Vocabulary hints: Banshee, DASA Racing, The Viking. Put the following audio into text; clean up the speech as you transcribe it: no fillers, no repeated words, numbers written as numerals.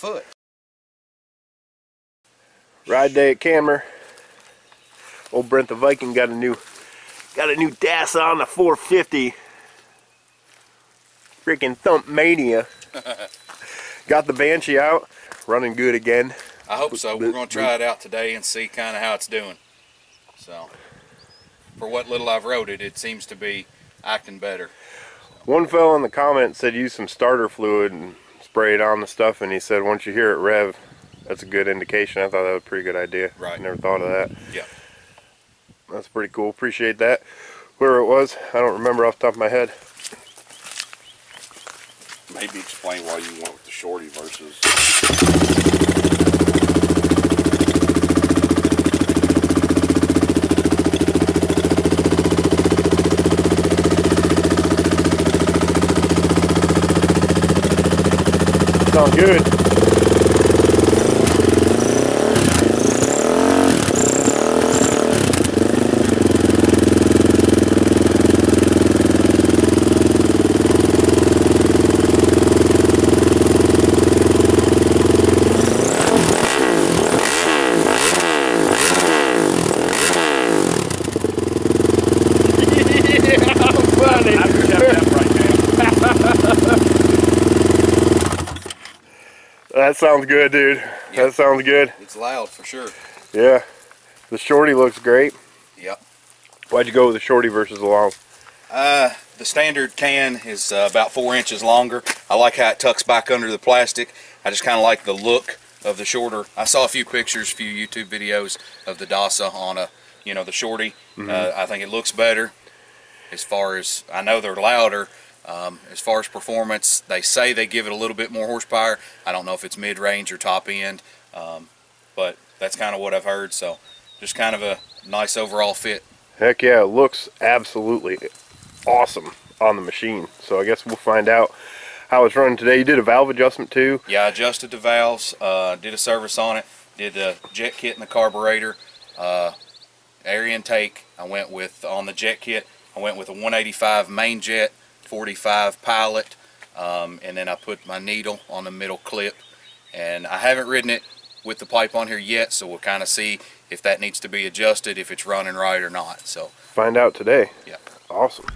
foot. Ride day at Cammer. Old Brent the Viking got a new DASA on the 450. Freaking thump mania. Got the Banshee out, running good again. I hope so. We're going to try it out today and see kind of how it's doing. So, for what little I've rode it, it seems to be acting better. One fellow in the comments said use some starter fluid and spray it on the stuff, and he said once you hear it rev, that's a good indication. I thought that was a pretty good idea. Right. Never thought of that. Yeah. That's pretty cool. Appreciate that. Whoever it was, I don't remember off the top of my head. Maybe explain why you went with the shorty versus... Sounds good. That sounds good, dude. Yep. That sounds good. It's loud for sure. Yeah. The shorty looks great. Yep. Why'd you go with the shorty versus the long? The standard can is about 4 inches longer. I like how it tucks back under the plastic. I just kind of like the look of the shorter. I saw a few pictures, a few YouTube videos of the DASA on a, you know, the shorty. Mm-hmm. I think it looks better. As far as I know, they're louder. As far as performance, they say they give it a little bit more horsepower. I don't know if it's mid-range or top-end, but that's kind of what I've heard. So just kind of a nice overall fit. Heck yeah, it looks absolutely awesome on the machine. So I guess we'll find out how it's running today. You did a valve adjustment too? Yeah, I adjusted the valves, did a service on it, did the jet kit and the carburetor, air intake. I went with, on the jet kit, I went with a 185 main jet, 45 pilot, and then I put my needle on the middle clip, and I haven't ridden it with the pipe on here yet, so we'll kind of see if that needs to be adjusted, if it's running right or not. So find out today. Yeah. Awesome.